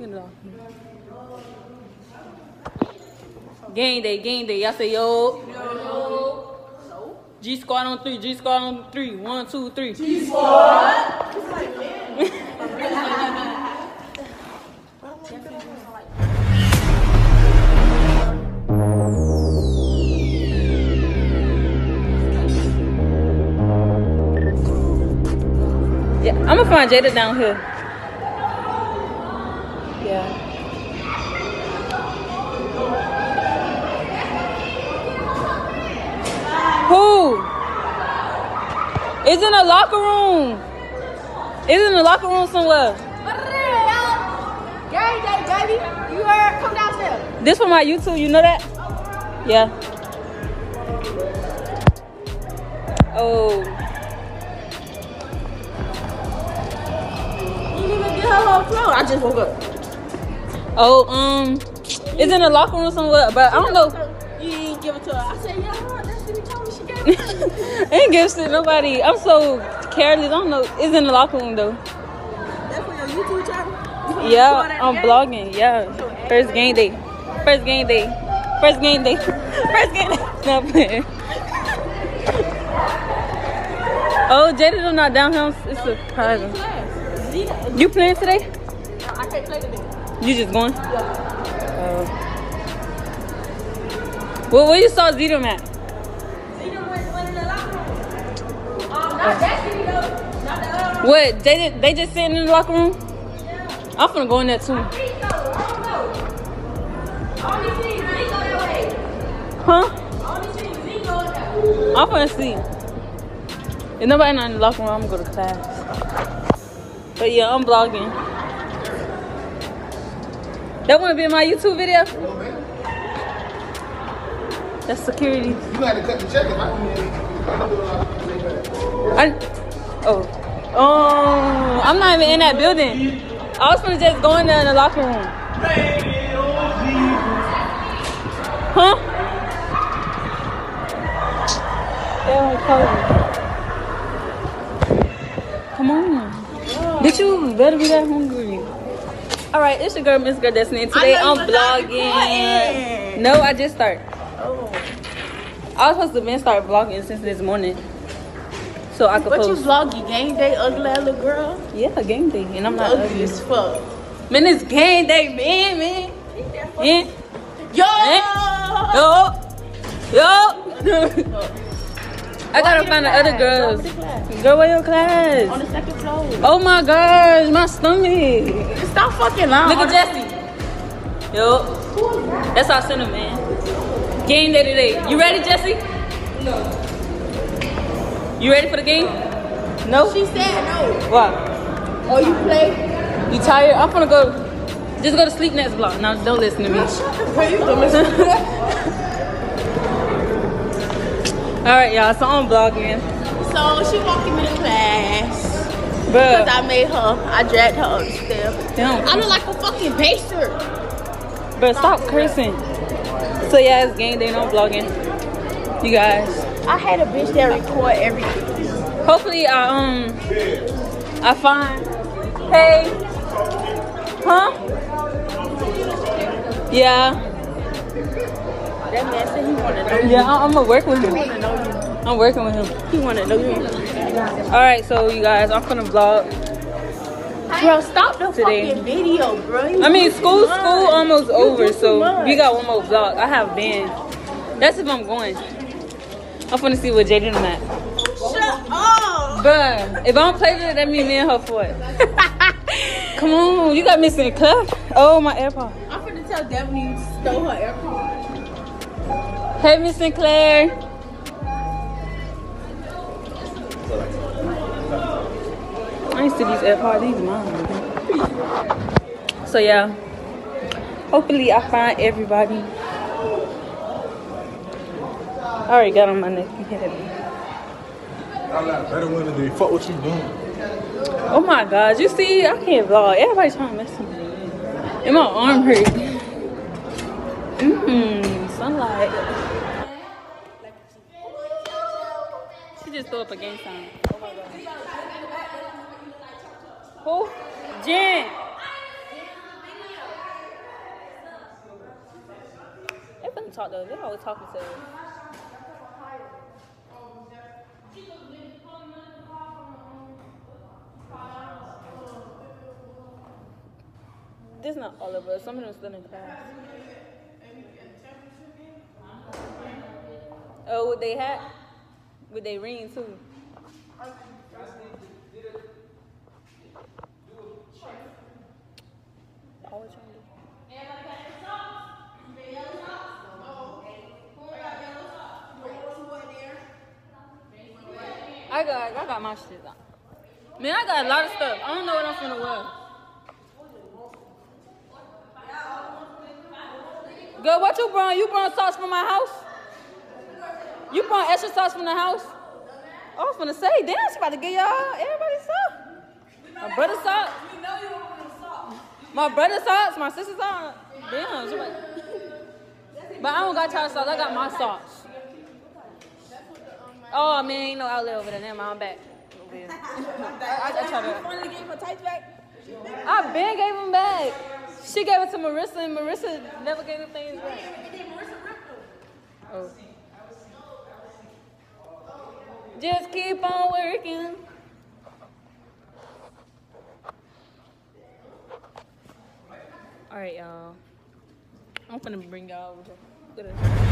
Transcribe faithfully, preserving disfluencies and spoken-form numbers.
Know. Game day, game day. Y'all say yo. Yo. No. G squad on three. G squad on three. One, two, three. G squad. Yeah, I'm gonna find Jada down here. Yeah. Who is in the locker room? Is in the locker room somewhere? Game day, baby. You heard? Come downstairs. This for my YouTube. You know that? Yeah. Oh. You didn't even get her whole floor. I just woke up. Oh, um, is in the locker room somewhere, but I don't know. You didn't give it to her. I said, yeah. I ain't give shit nobody. I'm so careless. I don't know. It's in the locker room though. That's for your YouTube channel? You yeah, I'm game? Blogging. Yeah. So First game day. First game day. First game day. First game day. Not playing. Oh, Jada, I'm not down here. It's no, surprising. Play. You playing today? No, I can't play today. You just going? Yeah. Uh, well, where you saw Zeta at? What? They just, they just sitting in the locker room? Yeah. I'm finna go in there too. I think so. I don't know. Only team Zico that way. Huh? Only team Zico that way. I'm finna see. If nobody not in the locker room, I'm gonna go to class. But yeah, I'm blogging. That wanna be in my YouTube video? No, man. That's security. You had to cut the check if I didn't. I, oh, oh! I'm not even in that building. I was gonna just go in there in the locker room. Huh? Yeah, come on. Bitch, you better be that hungry. All right, it's your girl, MIX Gurl Destiny. Today I'm vlogging. No, I just start. Oh. I was supposed to been start vlogging since this morning. So I could but post. You vlog your game day, ugly little girl? Yeah, game day. And I'm not ugly, ugly as fuck. Man, it's game day, man, man. man. Yo! Man. Yo! Yo! I gotta find class? The other girls. Go, Girl, where your class? On the second floor. Oh my gosh, my stomach. Stop fucking lying. Look at Jesse. Yo. That's our center, man. Game day today. You ready, Jesse? No. You ready for the game? No? She said no. Why? Oh, you play? You tired? I'm gonna go. Just go to sleep next block. Now, don't listen to me. Alright, y'all. So, I'm vlogging. So, she walking me to class. Because I made her. I dragged her upstairs. Damn. I look like a fucking baser. But stop cursing. So, yeah, it's game day. No vlogging. You guys. I had a bitch that record everything. Hopefully, I um, I find. Hey, huh? Yeah. That man said he wanna know you. Yeah, I'm gonna work with him. I'm working with him. He wanna know you. All right, so you guys, I'm gonna vlog. Bro, stop the today. Fucking video, bro. You I mean, school, much. school almost you over, so we got one more vlog. I have been. That's if I'm going. I'm finna see what Jaden at. Shut up! Bruh, if I don't play with it, that means me and her for it. Come on, you got missing a cup. Oh, my AirPod. I'm finna tell Devin you stole her AirPod. Hey, Miss Sinclair. I used to use AirPods, these mine. So, yeah. Hopefully, I find everybody. I already got on my neck. You hit me. I got better one today. Fuck what you doing. Oh my gosh. You see, I can't vlog. Everybody's trying to mess with me. And my arm hurt. Mmm. Sunlight. She just threw up a game sign. Oh my gosh. Who? Jen. people talk to them. They're always talking to them. This is not all of us. Some of them are still in class. Oh, with they hat? With they ring, too. I got, I got my shit on. Man, I got a lot of stuff. I don't know what I'm finna wear. Girl, what you brought? You brought sauce from my house? You brought extra sauce from the house? I was finna say, damn, she about to get y'all everybody sauce. My brother sauce. My brother sauce, my sister sauce. Damn, she about to... But I don't got y'all sauce. I got my sauce. Oh, man, ain't no outlet over there. Never mind, I'm back. I, I, I tried to. You finally gave her tights back? I been gave them back. She gave it to Marissa, and Marissa never gave them things back. And then Marissa ripped them. Oh. Just keep on working. All right, y'all. I'm finna bring y'all over. Look at this.